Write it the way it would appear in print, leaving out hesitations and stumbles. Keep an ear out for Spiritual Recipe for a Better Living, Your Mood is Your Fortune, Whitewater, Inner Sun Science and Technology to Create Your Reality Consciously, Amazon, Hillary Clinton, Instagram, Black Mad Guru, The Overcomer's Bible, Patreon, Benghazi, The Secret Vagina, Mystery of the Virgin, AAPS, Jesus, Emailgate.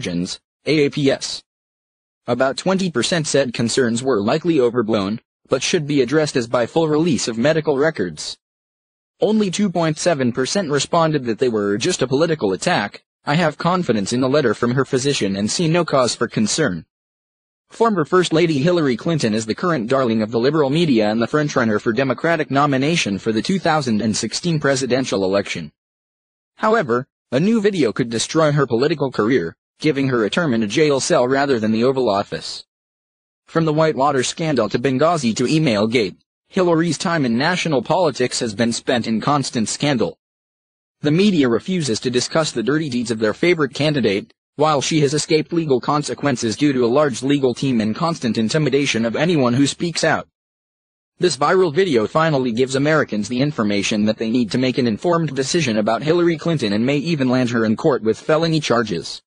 margins, AAPS. About 20% said concerns were likely overblown, but should be addressed as by full release of medical records. Only 2.7% responded that they were just a political attack. I have confidence in the letter from her physician and see no cause for concern. Former First Lady Hillary Clinton is the current darling of the liberal media and the frontrunner for Democratic nomination for the 2016 presidential election. However, a new video could destroy her political career, giving her a term in a jail cell rather than the Oval Office. From the Whitewater scandal to Benghazi to Emailgate, Hillary's time in national politics has been spent in constant scandal. The media refuses to discuss the dirty deeds of their favorite candidate, while she has escaped legal consequences due to a large legal team and constant intimidation of anyone who speaks out. This viral video finally gives Americans the information that they need to make an informed decision about Hillary Clinton and may even land her in court with felony charges.